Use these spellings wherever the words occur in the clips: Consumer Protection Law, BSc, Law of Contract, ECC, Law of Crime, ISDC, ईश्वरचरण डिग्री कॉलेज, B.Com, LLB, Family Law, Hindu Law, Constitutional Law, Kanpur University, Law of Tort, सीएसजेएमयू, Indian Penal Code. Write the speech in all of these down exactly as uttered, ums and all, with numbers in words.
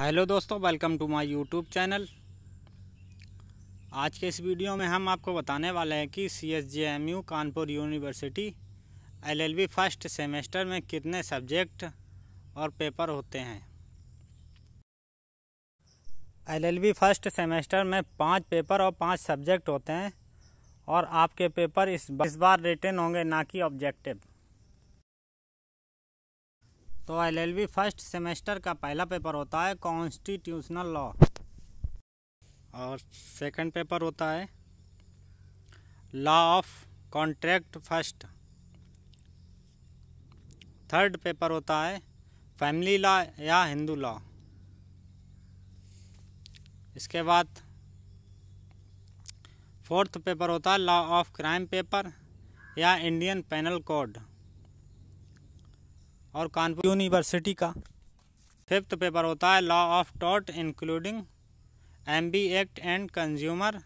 Hello दोस्तों, welcome to my YouTube channel. आज के इस वीडियो में हम आपको बताने वाले हैं कि सीएसजेएमयू Kanpur university LLB first semester में कितने सब्जेक्ट और पेपर होते हैं। एलएलबी फर्स्ट सेमेस्टर में पाँच पेपर और पाँच सब्जेक्ट होते हैं और आपके पेपर इस बार रिटन होंगे, ना कि ऑब्जेक्टिव। तो एलएलबी फर्स्ट सेमेस्टर का पहला पेपर होता है कॉन्स्टिट्यूशनल लॉ और सेकंड पेपर होता है law of contract first. Third paper होता है फैमिली लॉ या हिंदू लॉ। इसके बाद फोर्थ पेपर होता है लॉ ऑफ क्राइम पेपर या इंडियन पेनल कोड और कानपुर यूनिवर्सिटी का। फिफ्थ पेपर होता है law of tort including MV act and consumer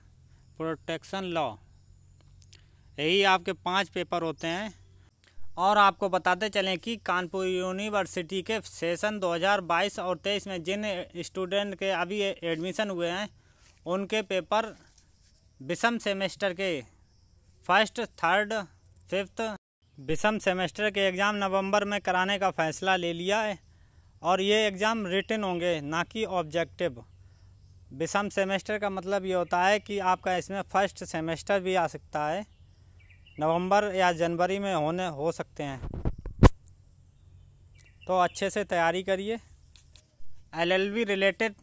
protection law. यही आपके पांच पेपर होते हैं। और आपको बताते चलें कि कानपुर यूनिवर्सिटी के सेशन दो हज़ार बाईस और तेईस में जिन स्टूडेंट के अभी एडमिशन हुए हैं उनके पेपर विषम सेमेस्टर के फर्स्ट, थर्ड, फिफ्थ विषम सेमेस्टर के एग्ज़ाम नवंबर में कराने का फ़ैसला ले लिया है और ये एग्ज़ाम रिटन होंगे, ना कि ऑब्जेक्टिव। विषम सेमेस्टर का मतलब ये होता है कि आपका इसमें फर्स्ट सेमेस्टर भी आ सकता है, नवंबर या जनवरी में होने हो सकते हैं। तो अच्छे से तैयारी करिए। एलएलबी रिलेटेड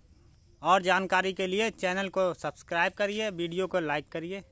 और जानकारी के लिए चैनल को सब्सक्राइब करिए, वीडियो को लाइक करिए।